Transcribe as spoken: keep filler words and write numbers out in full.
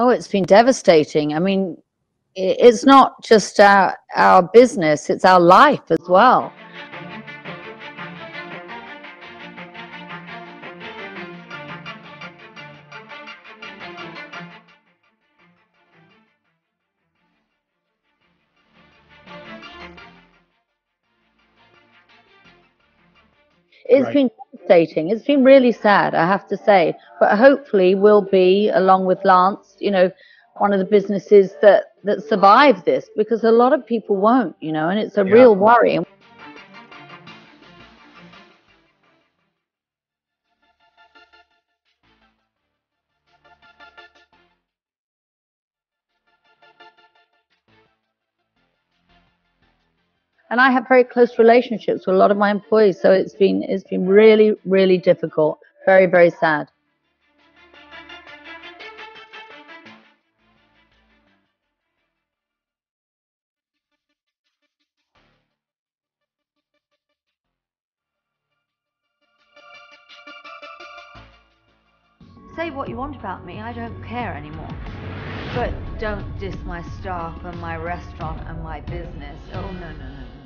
Oh, it's been devastating. I mean, it's not just our, our business, it's our life as well. It's right. been devastating. It's been really sad, I have to say. But hopefully we'll be, along with Lance, you know, one of the businesses that, that survive this, because a lot of people won't, you know, and it's a yeah. real worry. And I have very close relationships with a lot of my employees, so it's been it's been really, really difficult. Very, very sad. Say what you want about me, I don't care anymore. But don't diss my staff and my restaurant and my business. Oh, no, no, no.